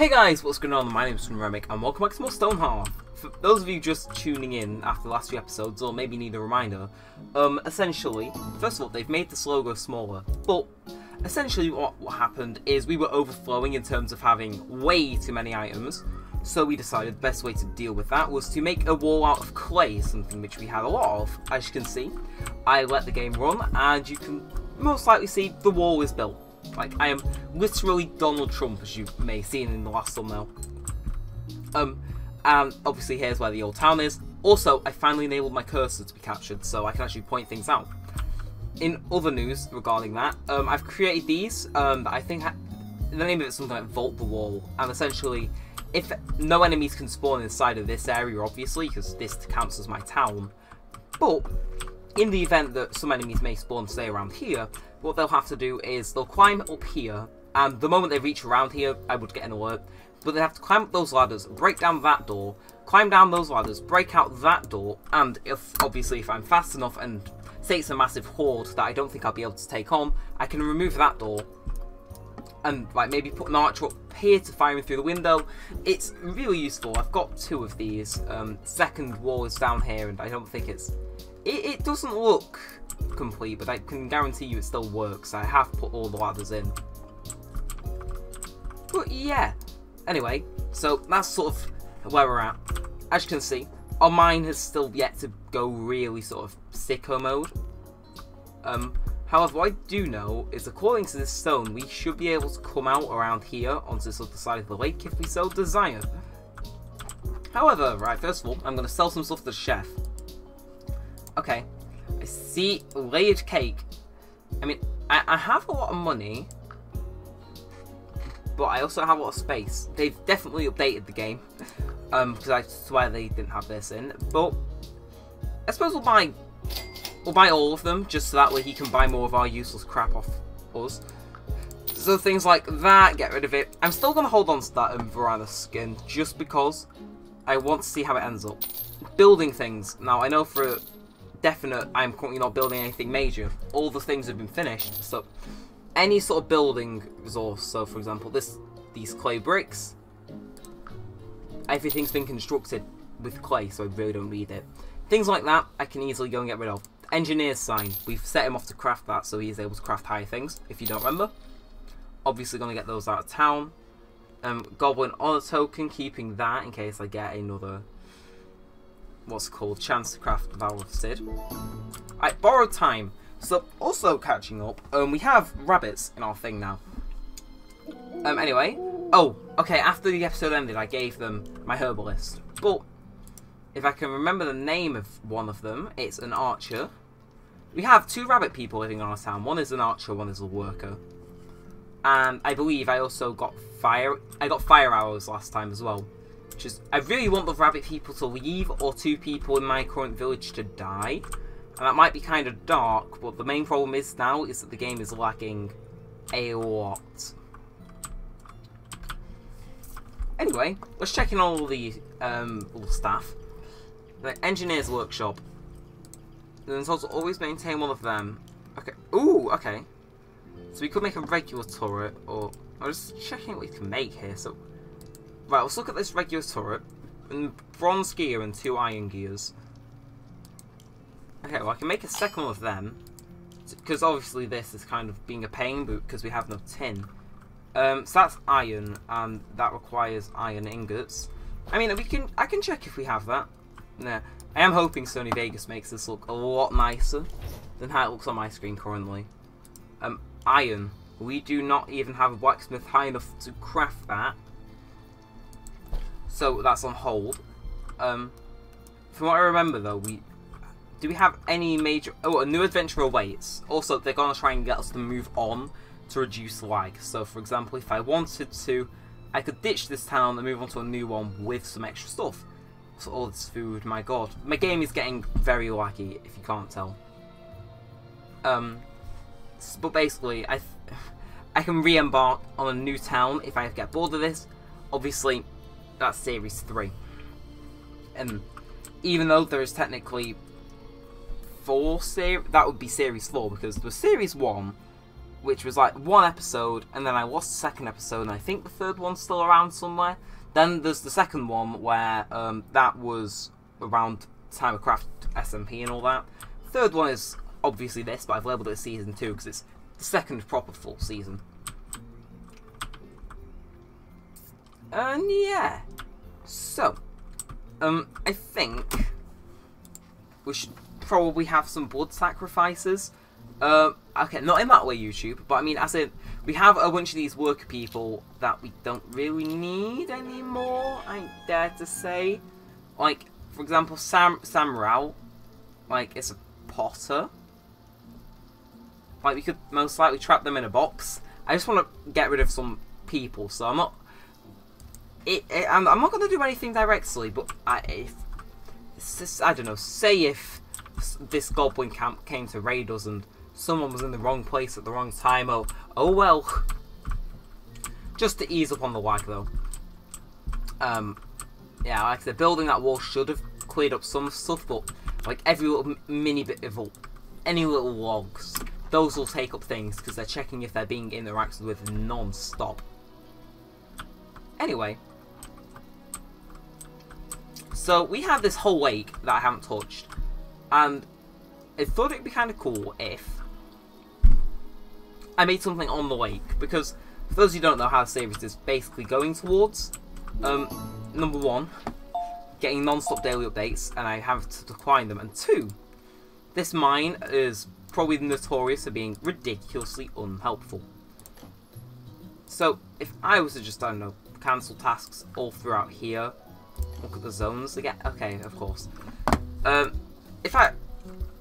Hey guys, what's going on? My name is Neremik and welcome back to more Stoneheart. For those of you just tuning in after the last few episodes, or maybe need a reminder, essentially, first of all, they've made this logo smaller, but essentially what happened is we were overflowing in terms of having way too many items, so we decided the best way to deal with that was to make a wall out of clay, something which we had a lot of. As you can see, I let the game run and you can most likely see the wall is built. Like, I am literally Donald Trump, as you may have seen in the last thumbnail. And obviously here's where the old town is. Also, I finally enabled my cursor to be captured, so I can actually point things out. In other news regarding that, I've created these, that I think the name of it is something like Vault the Wall, and essentially, if no enemies can spawn inside of this area, obviously, because this counts as my town, but in the event that some enemies may spawn, say, around here, what they'll have to do is they'll climb up here, and the moment they reach around here, I would get an alert, but they have to climb up those ladders, break down that door, climb down those ladders, break out that door, and obviously if I'm fast enough and say it's a massive horde that I don't think I'll be able to take on, I can remove that door and like maybe put an archer up here to fire him through the window. It's really useful. I've got two of these. Second wall is down here, and I don't think it doesn't look complete, but I can guarantee you it still works. I have put all the ladders in. But yeah, anyway, so that's sort of where we're at. As you can see, our mine has still yet to go really sort of sicko mode. However, what I do know is according to this stone, we should be able to come out around here onto this other side of the lake if we so desire. However, right, first of all, I'm going to sell some stuff to the chef. Okay, I see layered cake. I mean, I have a lot of money, but I also have a lot of space. They've definitely updated the game, because I swear they didn't have this in. But I suppose we'll buy all of them, just so that way he can buy more of our useless crap off us. So things like that, get rid of it. I'm still going to hold on to that Varana skin, just because I want to see how it ends up. Building things. Now, I know for a definite, I'm currently not building anything major. All the things have been finished, so any sort of building resource, so for example, these clay bricks, everything's been constructed with clay, so I really don't need it. Things like that, I can easily go and get rid of. Engineer's sign, we've set him off to craft that, so he's able to craft higher things, if you don't remember. Obviously gonna get those out of town. Goblin honor token, keeping that in case I get another what's called chance to craft the Valor of Sid. Alright, borrowed time. So also catching up, we have rabbits in our thing now. Anyway, oh, okay, after the episode ended I gave them my herbalist. But if I can remember the name of one of them, it's an archer. We have two rabbit people living in our town. One is an archer, one is a worker. And I believe I also got fire arrows last time as well. Which is, I really want the rabbit people to leave or two people in my current village to die. And that might be kind of dark, but the main problem is now is that the game is lacking a lot. Anyway, let's check in all the little staff. The engineer's workshop. They're told to always maintain one of them. Okay. Ooh, okay. So we could make a regular turret, or I'm just checking what we can make here. So, right, let's look at this regular turret, and bronze gear and two iron gears. Okay, well I can make a second one of them, because obviously this is kind of being a pain, because we have no tin. So that's iron, and that requires iron ingots. I mean, I can check if we have that. Nah, I am hoping Sony Vegas makes this look a lot nicer than how it looks on my screen currently. Iron. We do not even have a blacksmith high enough to craft that. So that's on hold. From what I remember though, do we have any major... Oh, a new adventure awaits. Also, they're going to try and get us to move on to reduce lag. So for example, if I wanted to, I could ditch this town and move on to a new one with some extra stuff. So all this food, my god. My game is getting very laggy, if you can't tell. But basically, I can re-embark on a new town if I get bored of this. Obviously, that's Series 3. And even though there is technically 4 series, that would be Series 4, because there was Series 1, which was like one episode, and then I watched the second episode, and I think the third one's still around somewhere. Then there's the second one where that was around Time of Craft, SMP and all that. Third one is obviously this, but I've labelled it as Season 2 because it's the second proper full season. And yeah, so I think we should probably have some blood sacrifices. Okay, not in that way, YouTube, but I mean, as in, we have a bunch of these worker people that we don't really need anymore, I dare to say. Like, for example, Sam Rao, like, it's a potter. Like, we could most likely trap them in a box. I just want to get rid of some people, so I'm not... I'm not going to do anything directly, but I don't know, say if this goblin camp came to raid us and someone was in the wrong place at the wrong time, oh well. Just to ease up on the wag, though. Yeah, like I said, building that wall should have cleared up some stuff, but like every little mini bit of any little logs, those will take up things because they're checking if they're being interacted with non-stop. Anyway, so we have this whole lake that I haven't touched, and I thought it'd be kind of cool if I made something on the lake, because for those who don't know how the series is basically going towards, number one, getting non-stop daily updates, and I have to decline them, and two, this mine is probably notorious for being ridiculously unhelpful. So if I was to just, I don't know, cancel tasks all throughout here, look at the zones again, okay, of course.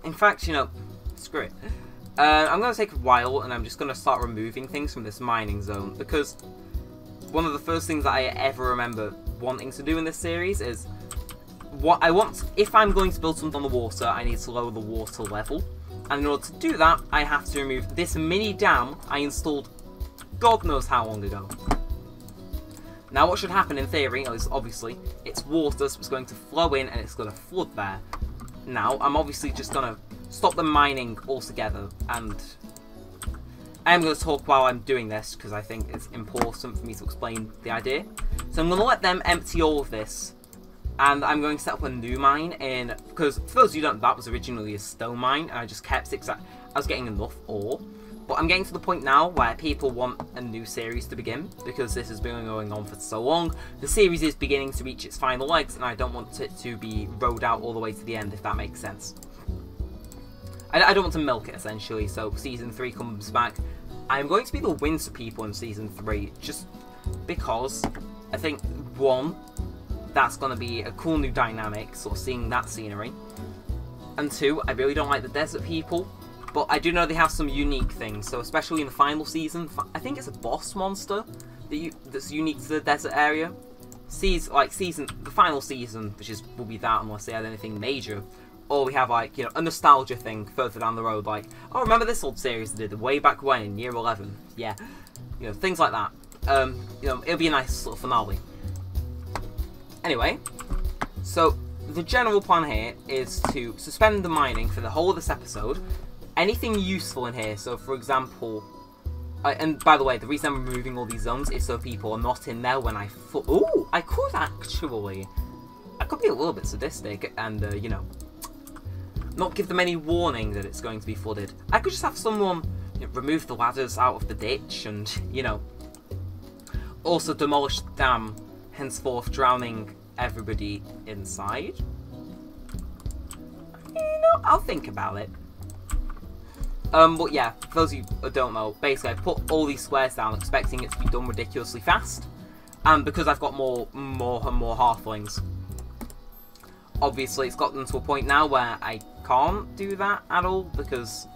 In fact, you know, screw it. I'm going to take a while, and I'm just going to start removing things from this mining zone, because one of the first things that I ever remember wanting to do in this series is, what I want, if I'm going to build something on the water, I need to lower the water level, and in order to do that, I have to remove this mini dam I installed God knows how long ago. Now what should happen in theory, at least obviously, it's water, so it's going to flow in and it's going to flood there. Now, I'm obviously just going to stop the mining altogether, and I'm going to talk while I'm doing this because I think it's important for me to explain the idea. So I'm going to let them empty all of this, and I'm going to set up a new mine, and because for those of you who don't know, that was originally a stone mine, and I just kept it because I was getting enough ore. But I'm getting to the point now where people want a new series to begin, because this has been going on for so long. The series is beginning to reach its final legs, and I don't want it to be rode out all the way to the end, if that makes sense. I don't want to milk it, essentially, so Season 3 comes back. I'm going to be the winter people in Season 3, just because I think, one, that's going to be a cool new dynamic, sort of seeing that scenery. And two, I really don't like the desert people. But I do know they have some unique things, so especially in the final season, I think it's a boss monster that that's unique to the desert area. The final season, which will be that unless they had anything major, or we have like, you know, a nostalgia thing further down the road, like, oh, remember this old series they did way back when in year 11? Yeah, you know, things like that. You know, it'll be a nice sort of finale. Anyway, so the general plan here is to suspend the mining for the whole of this episode. Anything useful in here, so for example, and by the way, the reason I'm removing all these zones is so people are not in there when I fall. Ooh, I could be a little bit sadistic and, you know, not give them any warning that it's going to be flooded. I could just have someone, you know, remove the ladders out of the ditch and, you know, also demolish the dam, henceforth drowning everybody inside. You know, I'll think about it. But yeah, for those of you who don't know, basically I put all these squares down expecting it to be done ridiculously fast. And because I've got more and more halflings, obviously it's gotten to a point now where I can't do that at all because,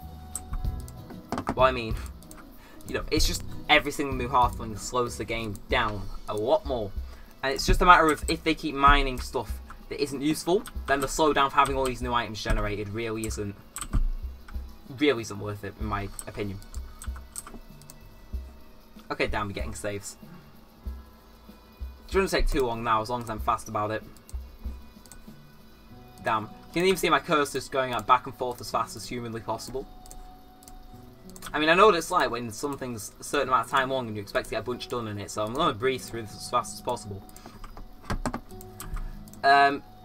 well, I mean, you know, it's just every single new halfling slows the game down a lot more. And it's just a matter of if they keep mining stuff that isn't useful, then the slowdown for having all these new items generated really isn't worth it, in my opinion. Okay, damn, we're getting saves. It shouldn't take too long now, as long as I'm fast about it. Damn. You can even see my cursors going out back and forth as fast as humanly possible. I mean, I know what it's like when something's a certain amount of time long and you expect to get a bunch done in it, so I'm going to breeze through this as fast as possible.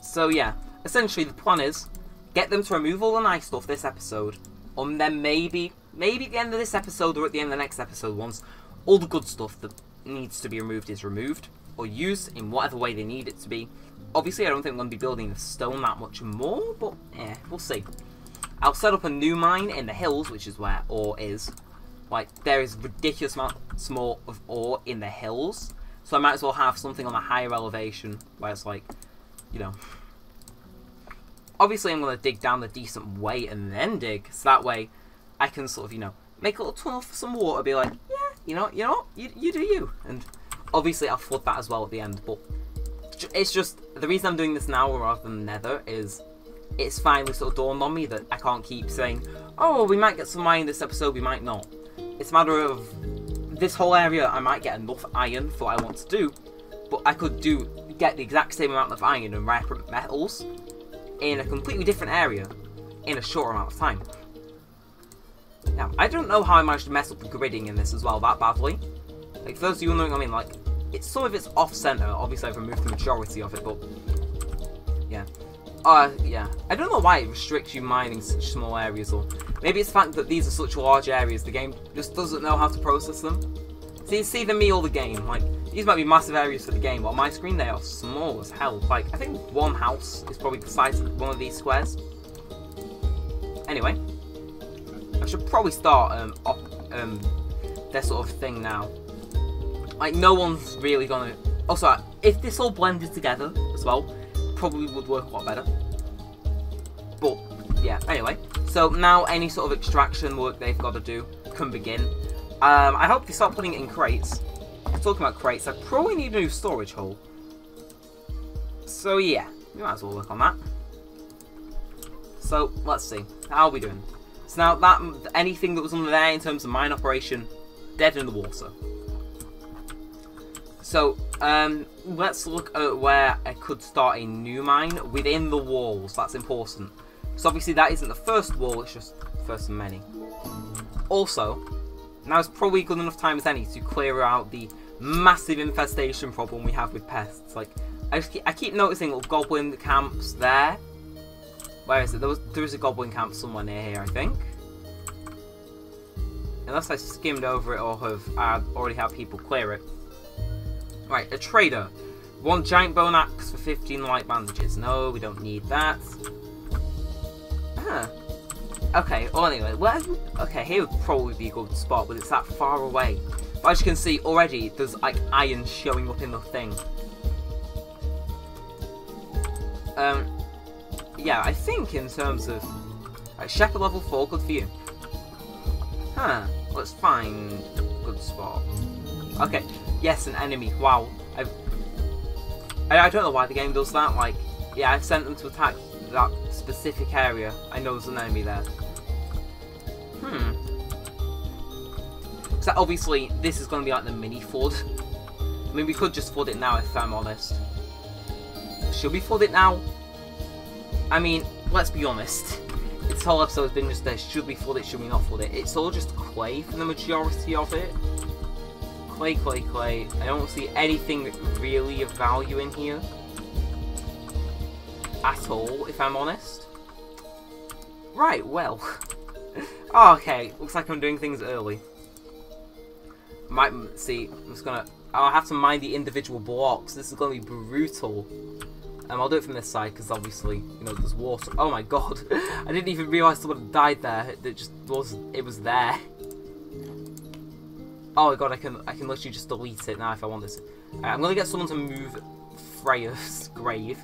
So yeah, essentially the plan is get them to remove all the nice stuff this episode, and then maybe at the end of this episode or at the end of the next episode once all the good stuff that needs to be removed is removed or used in whatever way they need it to be. Obviously, I don't think I'm going to be building the stone that much more, but yeah, we'll see. I'll set up a new mine in the hills, which is where ore is. Like, there is ridiculous amounts more of ore in the hills, so I might as well have something on a higher elevation where it's like, you know. Obviously, I'm going to dig down the decent way and then dig, so that way I can sort of, you know, make a little tunnel for some water, be like, yeah, you do you. And obviously, I'll flood that as well at the end, but it's just, the reason I'm doing this now rather than never is it's finally sort of dawned on me that I can't keep saying, oh, we might get some iron this episode, we might not. It's a matter of this whole area, I might get enough iron for what I want to do, but I could get the exact same amount of iron and rare metals in a completely different area in a short amount of time. Now, I don't know how I managed to mess up the gridding in this as well that badly. Like, for those of you wondering, I mean, like, some of it's off-center. Obviously, I've removed the majority of it, but yeah. Yeah. I don't know why it restricts you mining such small areas, or maybe it's the fact that these are such large areas. The game just doesn't know how to process them. So you see the me or the game. Like, these might be massive areas for the game, but on my screen they are small as hell. Like, I think one house is probably the size of one of these squares. Anyway, I should probably start their sort of thing now. Like, no one's really gonna. Also, if this all blended together as well, probably would work a lot better. But yeah, anyway. So now any sort of extraction work they've got to do can begin. I hope they start putting it in crates. Talking about crates, I probably need a new storage hole. So yeah, we might as well work on that. So let's see, how are we doing? So now that anything that was under there in terms of mine operation, dead in the water. So, let's look at where I could start a new mine within the walls. That's important. So obviously that isn't the first wall, it's just the first of many. Also, now is probably good enough time as any to clear out the massive infestation problem we have with pests. Like, I keep noticing little goblin camps there. Where is it? There is a goblin camp somewhere near here, I think. Unless I skimmed over it or already had people clear it. Right, a trader. One giant bone axe for 15 light bandages. No, we don't need that. Huh. Okay, well anyway, okay, here would probably be a good spot, but it's that far away. But as you can see, already there's like iron showing up in the thing. Yeah, I think in terms of, like, shepherd level 4, good for you. Huh, let's find a good spot. Okay, yes, an enemy, wow. I don't know why the game does that, like, yeah, I've sent them to attack that specific area. I know there's an enemy there. So obviously, this is going to be like the mini flood. I mean, we could just flood it now, if I'm honest. Should we flood it now? I mean, let's be honest. This whole episode has been just there, should we flood it, should we not flood it? It's all just clay for the majority of it. Clay, clay, clay. I don't see anything really of value in here. At all, if I'm honest. Right, well. Oh, okay, looks like I'm doing things early. Might see, I'm just gonna. I'll have to mine the individual blocks. This is gonna be brutal. I'll do it from this side because obviously, you know, there's water. Oh my god, I didn't even realise someone had died there. It just was. It was there. Oh my god, I can literally just delete it now if I want this. Right, I'm gonna get someone to move Freya's grave.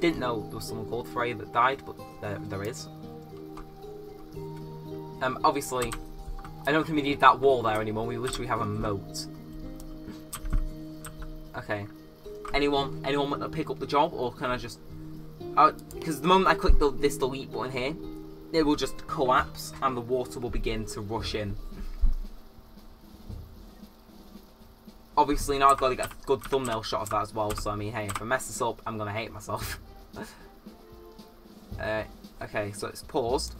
Didn't know there was someone called Frey that died, but there is. Obviously, I don't think we need that wall there anymore. We literally have a moat. Okay. Anyone want to pick up the job, or can I just? Because the moment I click this delete button here, it will just collapse and the water will begin to rush in. Obviously, now I've got to get a good thumbnail shot of that as well. So I mean, hey, if I mess this up, I'm gonna hate myself. Okay, so it's paused.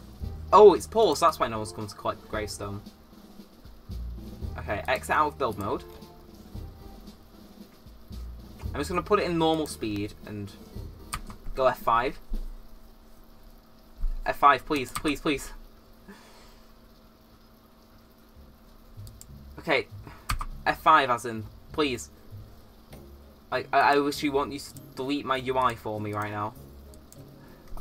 Oh, it's paused. That's why no one's come to collect the Greystone. Okay, exit out of build mode. I'm just going to put it in normal speed and go F5. F5, please, please, please. Okay, F5 as in, please. I wish you want you to delete my UI for me right now.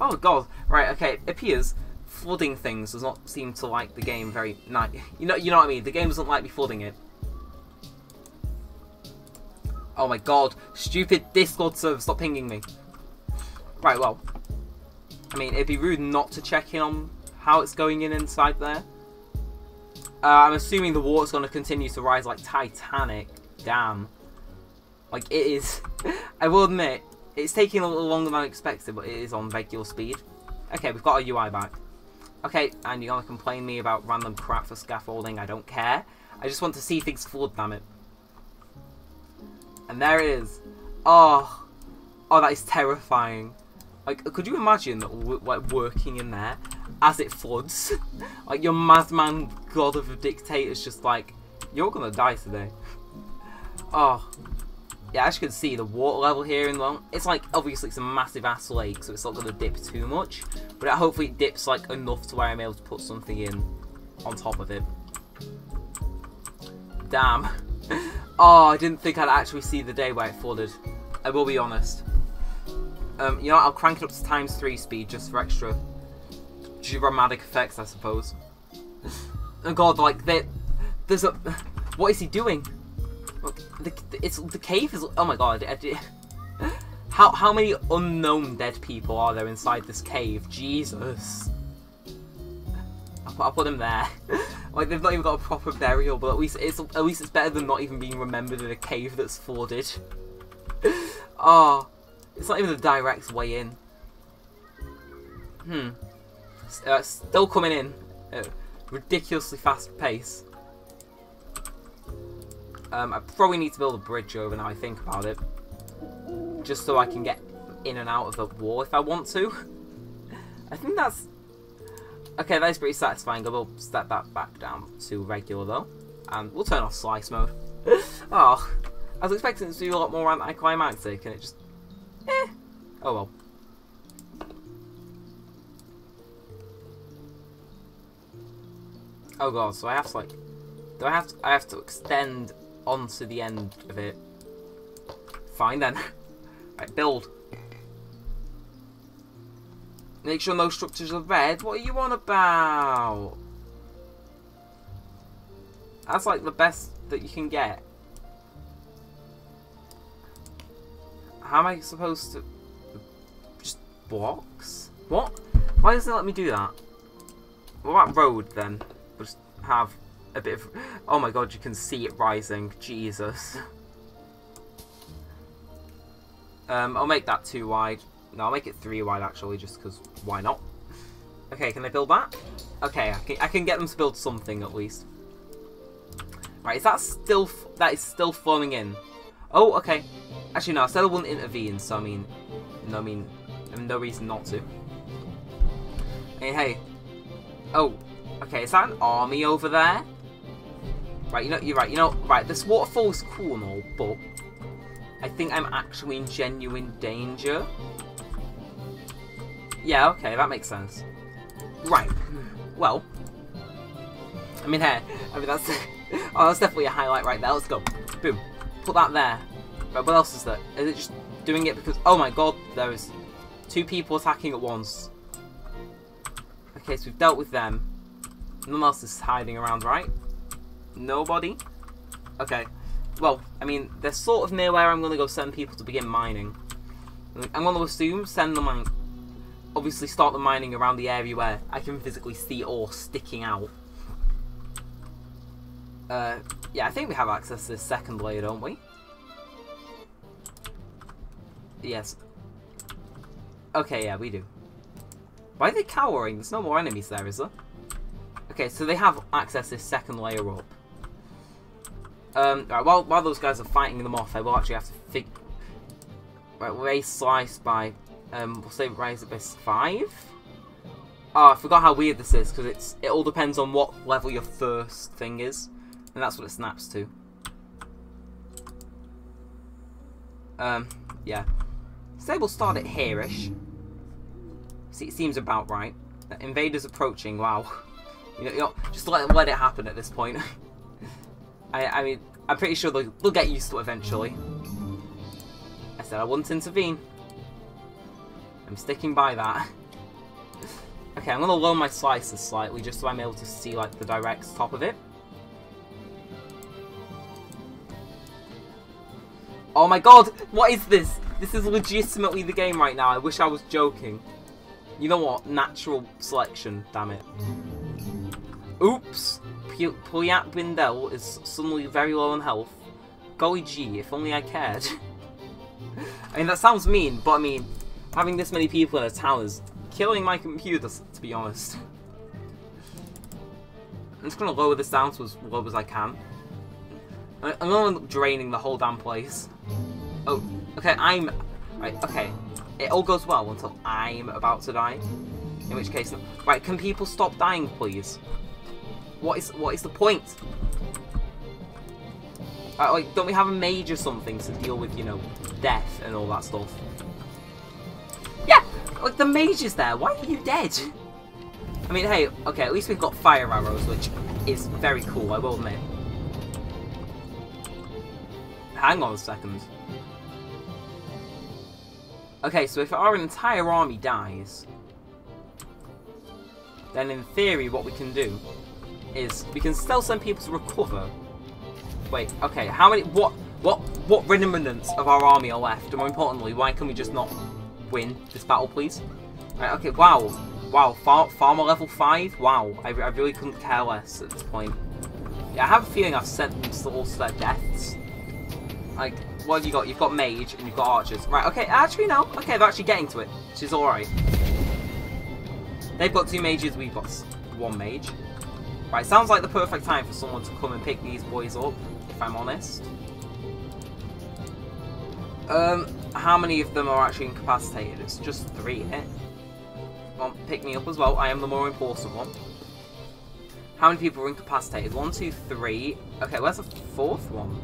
Oh god, right, okay, it appears flooding things does not seem to like the game very nice. You know what I mean, the game doesn't like me flooding it. Oh my god, stupid Discord server, stop pinging me. Right, well, I mean, it'd be rude not to check in on how it's going in inside there. I'm assuming the water's going to continue to rise like Titanic. Damn. Like, it is, I will admit, it's taking a little longer than expected, but it is on regular speed. Okay, we've got our UI back. Okay, and you're going to complain to me about random crap for scaffolding, I don't care. I just want to see things flood, damn it. And there it is. Oh, oh, that is terrifying. Like, could you imagine that working in there as it floods? Like, your madman god of a dictator's just like, you're gonna die today. Oh, yeah, as you can see, the water level here in Long, it's like, obviously it's a massive ass lake, so it's not gonna dip too much, but it hopefully dips like enough to where I'm able to put something in on top of it. Damn. Oh, I didn't think I'd actually see the day where it flooded. I will be honest. You know what, I'll crank it up to ×3 speed just for extra dramatic effects, I suppose. Oh god, like, there's a... What is he doing? Look, the cave is... Oh my god. How many unknown dead people are there inside this cave? Jesus. I'll put him there. Like, they've not even got a proper burial, but at least it's better than not even being remembered in a cave that's flooded. Oh, it's not even the direct way in. Hmm. Still coming in at ridiculously fast pace. I probably need to build a bridge over now I think about it, just so I can get in and out of the wall if I want to. I think that's... Okay, that is pretty satisfying. I will step that back down to regular though, and we'll turn off slice mode. Oh, I was expecting it to do a lot more anticlimactic, and it just... Eh. Oh well. Oh god, so I have to like... I have to extend onto the end of it. Fine then. Right, build. Make sure no structures are red. What are you on about? That's like the best that you can get. How am I supposed to... Just blocks? What? Why doesn't it let me do that? What about road then? We'll just have a bit of... Oh my god, you can see it rising. Jesus. I'll make that 2 wide. No, I'll make it 3 wide actually, just because why not? Okay, can I build that? Okay, I can get them to build something at least. Right, is that still... that is still flowing in. Oh, okay. Actually, no, I said I wouldn't intervene, so I mean, no reason not to. Hey. Oh, okay, is that an army over there? Right, you know, this waterfall is cool and all, but I think I'm actually in genuine danger. Yeah, okay, that makes sense. Right, well, I mean, that's... Oh, that's definitely a highlight right there, let's go. Boom, put that there. Right, what else is there? Is it just doing it because... Oh my god, there is 2 people attacking at once. Okay, so we've dealt with them. None else is hiding around, right? Nobody? Okay. Well, I mean, they're sort of near where I'm going to go send people to begin mining. I'm going to assume send them mining... Obviously start the mining around the area where I can physically see ore sticking out. Yeah, I think we have access to this second layer, don't we? Yes. Okay, yeah, we do. Why are they cowering? There's no more enemies there, is there? Okay, so they have access to this second layer up. Right, while those guys are fighting them off, I will actually have to figure... Right, raise slice by... we'll say raise it by 5? Oh, I forgot how weird this is, because it all depends on what level your first thing is. And that's what it snaps to. Yeah. So we'll start at here-ish. See, it seems about right. The invaders approaching, wow. You know, just let it happen at this point. I mean, I'm pretty sure they'll get used to it eventually. I said I wouldn't intervene. I'm sticking by that. Okay, I'm going to lower my slices slightly, just so I'm able to see, like, the direct top of it. Oh my god, what is this? This is legitimately the game right now. I wish I was joking. You know what? Natural selection, damn it. Oops! Puyat Bindel is suddenly very low on health. Golly gee, if only I cared. I mean, that sounds mean, but I mean, having this many people in a town is killing my computer, to be honest. I'm just going to lower this down to as low as I can. I'm going to end up draining the whole damn place. Oh, okay, Right, okay. It all goes well until I'm about to die. In which case... Right, can people stop dying, please? What is the point? Like, don't we have a mage or something to deal with, you know, death and all that stuff? Yeah! Like, the mage is there. Why are you dead? I mean, hey, okay, at least we've got fire arrows, which is very cool, I will admit. Hang on a second. Okay, so if our entire army dies, then in theory what we can do is we can still send people to recover. Wait, okay, how many, what remnants of our army are left? And more importantly, why can we just not win this battle, please? Right, okay, wow, wow, farmer level 5? Wow, I really couldn't care less at this point. Yeah, I have a feeling I've sent them all to their deaths. Like, what have you got? You've got mage and you've got archers. Right, okay, actually, no. Okay, they're actually getting to it, which is alright. They've got 2 mages, we've got 1 mage. Right, sounds like the perfect time for someone to come and pick these boys up, if I'm honest. How many of them are actually incapacitated? It's just 3, eh? Come on, pick me up as well. I am the more important one. How many people are incapacitated? 1, 2, 3. Okay, where's the 4th one?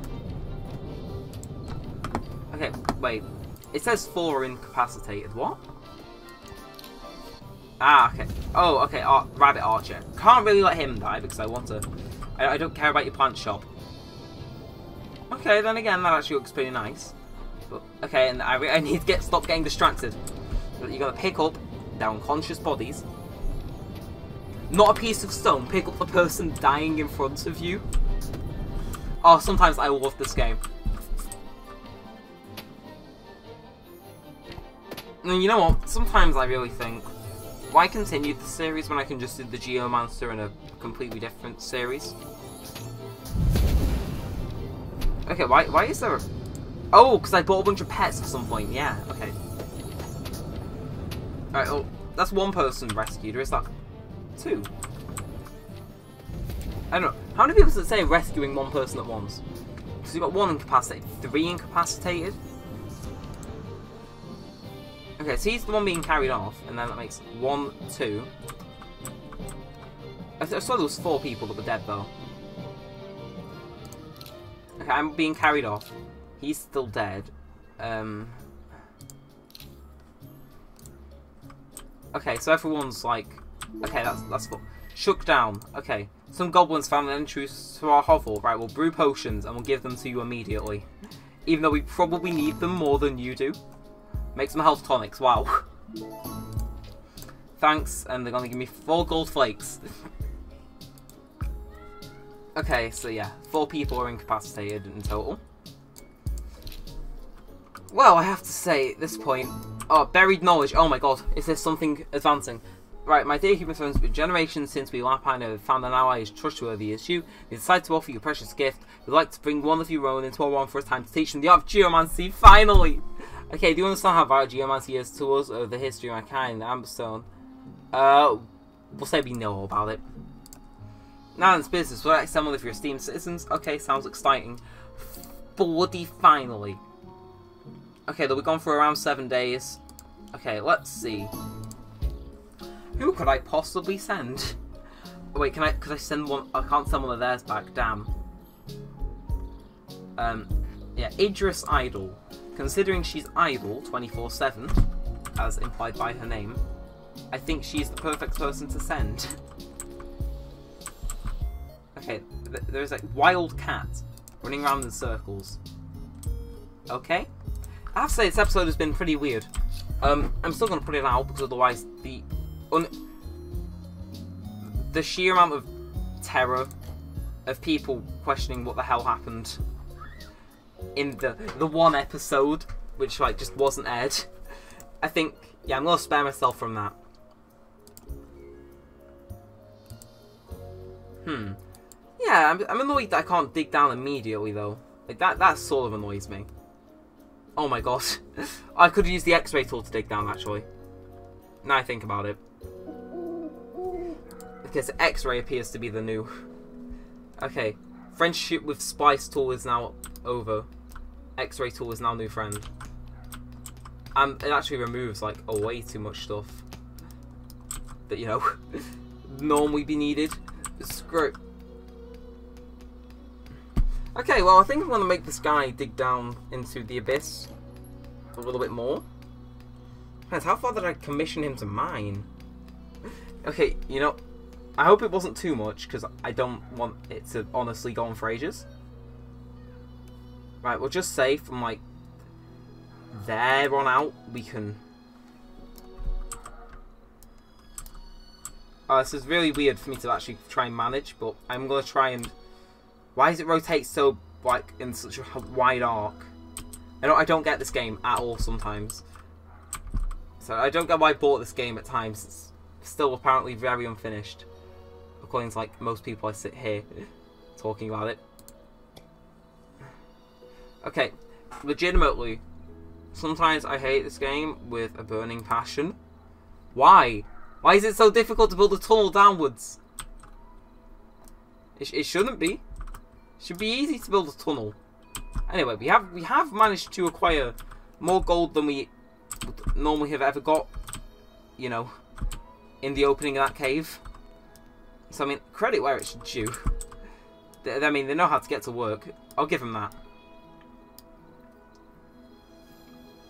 Okay, wait. It says 4 are incapacitated. What? Ah, okay. Oh, okay. Rabbit Archer. Can't really let him die because I want to. I don't care about your plant shop. Okay, then again, that actually looks pretty nice. But, okay, and I need to stop getting distracted. So you're gonna pick up their unconscious bodies. Not a piece of stone. Pick up the person dying in front of you. Oh, sometimes I love this game. And you know what, sometimes I really think, why continue the series when I can just do the Geomancer in a completely different series? Okay, why is there a... Oh, because I bought a bunch of pets at some point, yeah, okay. Alright, well, that's 1 person rescued, or is that 2? I don't know, how many people does it say rescuing 1 person at once? Because you've got 1 incapacitated, 3 incapacitated? Okay, so he's the one being carried off, and then that makes 1, 2. I saw there was 4 people that were dead, though. Okay, I'm being carried off. He's still dead. Okay, so everyone's like... Okay, that's what... Shook down. Okay. Some goblins found an entrance to our hovel. Right, we'll brew potions, and we'll give them to you immediately. Even though we probably need them more than you do. Make some health tonics, wow. Thanks, and they're gonna give me 4 gold flakes. Okay, so yeah, 4 people are incapacitated in total. Well, I have to say at this point, oh, buried knowledge, oh my god, is there something advancing? Right, my dear human friends, for generations since we have found an ally as trustworthy as you, we decided to offer you a precious gift. We'd like to bring one of your own into our realm for a time to teach them the art of geomancy, finally! Okay, do you understand how vital geomancy is to us, or the history of mankind, Amberstone? We'll say we know all about it. Now in this business, we'll accept one of your esteemed citizens. Okay, sounds exciting. Bloody finally. Okay, they'll be gone for around 7 days. Okay, let's see. Who could I possibly send? Oh, wait, could I send one? I can't send one of theirs back, damn. Yeah, Idris Idol. Considering she's idle 24/7, as implied by her name, I think she's the perfect person to send. Okay, there's a wild cat running around in circles. Okay. I have to say, this episode has been pretty weird. I'm still going to put it out, because otherwise the sheer amount of terror of people questioning what the hell happened in the one episode, which like just wasn't aired. I think, yeah, I'm going to spare myself from that. Yeah, I'm annoyed that I can't dig down immediately, though. Like, that sort of annoys me. Oh my god. I could use the X-ray tool to dig down, actually. Now I think about it. Because X-ray appears to be the new... Okay. Friendship with Splice tool is now over. X-ray tool is now new friend. And it actually removes, like, way too much stuff. That, you know, normally be needed. Screw it. Okay, well, I think I'm going to make this guy dig down into the abyss a little bit more. How far did I commission him to mine? Okay, you know, I hope it wasn't too much, because I don't want it to honestly go on for ages. Right, we'll just say from, like, there on out, we can... this is really weird for me to actually try and manage, but I'm going to try and... Why does it rotate so, like, in such a wide arc? I don't get this game at all sometimes. So I don't get why I bought this game at times. It's still apparently very unfinished. According to, like, most people I sit here talking about it. Okay, legitimately, sometimes I hate this game with a burning passion. Why? Why is it so difficult to build a tunnel downwards? It shouldn't be. Should be easy to build a tunnel. Anyway, we have managed to acquire more gold than we would normally have ever got, you know, in the opening of that cave. So I mean, credit where it's due. I mean, they know how to get to work. I'll give them that.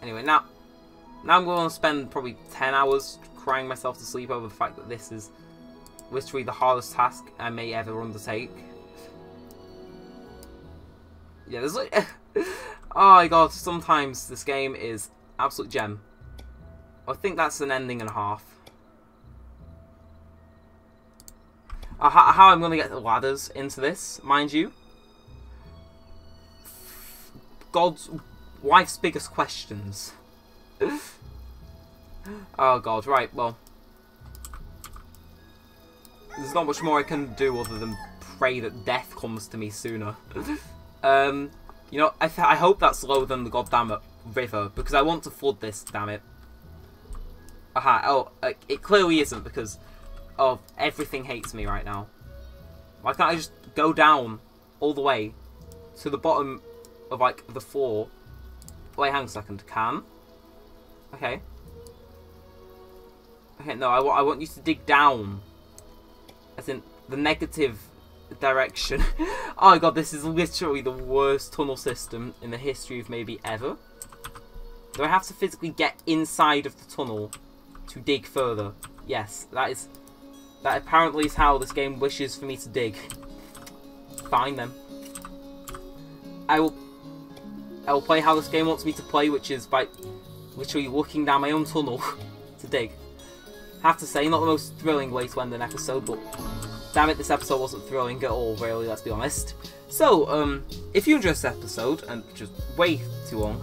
Anyway, now I'm going to spend probably 10 hours crying myself to sleep over the fact that this is literally the hardest task I may ever undertake. Yeah, there's like... oh my god, sometimes this game is absolute gem. I think that's an ending and a half. How I'm going to get the ladders into this, mind you. God's... Life's biggest questions. Oh god, right, well. There's not much more I can do other than pray that death comes to me sooner. You know, I hope that's lower than the goddamn river, because I want to flood this, damn it. Aha, oh, it clearly isn't, because, oh, everything hates me right now. Why can't I just go down all the way to the bottom of, like, the floor? Wait, hang on a second, can? Okay. Okay, no, I want you to dig down. As in, the negative... direction. Oh my god, this is literally the worst tunnel system in the history of maybe ever. Do I have to physically get inside of the tunnel to dig further? Yes, that apparently is how this game wishes for me to dig. Fine then. I will play how this game wants me to play, which is by literally walking down my own tunnel to dig. I have to say, not the most thrilling way to end an episode, but damn it, this episode wasn't thrilling at all, really, let's be honest. So, if you enjoyed this episode, and just way too long,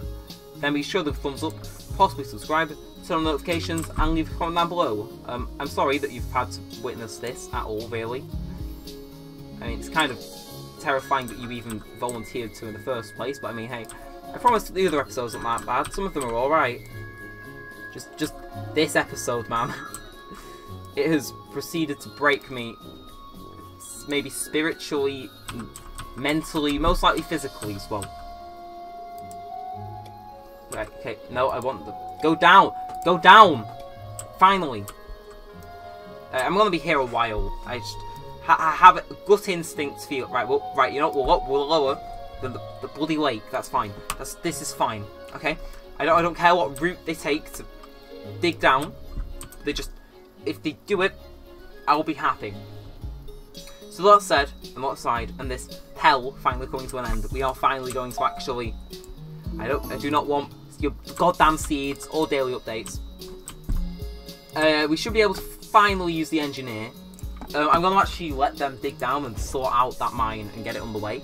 then be sure to thumbs up, possibly subscribe, turn on notifications, and leave a comment down below. I'm sorry that you've had to witness this at all, really. I mean, it's kind of terrifying that you even volunteered to in the first place, but I mean, hey, I promised the other episodes aren't that bad, some of them are alright. Just this episode, man. It has proceeded to break me. Maybe spiritually, mentally, most likely physically as well. Right, okay, no, I want the... Go down! Go down! Finally! I'm gonna be here a while. I just have a gut instinct feel. Right, well, right. You know, we'll lower than the bloody lake. That's fine. This is fine. Okay. I don't care what route they take to dig down. They just, if they do it, I'll be happy. So that said, I'm outside, and this hell finally coming to an end. We are finally going to actually. I do not want your goddamn seeds or daily updates. We should be able to finally use the engineer. I'm going to actually let them dig down and sort out that mine and get it underway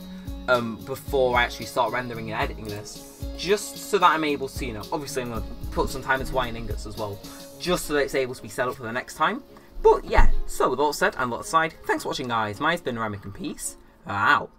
before I actually start rendering and editing this. Just so that I'm able to, you know, obviously I'm going to put some time into wire ingots as well, just so that it's able to be set up for the next time. But yeah, so with all said and lot aside, thanks for watching guys. Mine's been Neremik and peace. Out.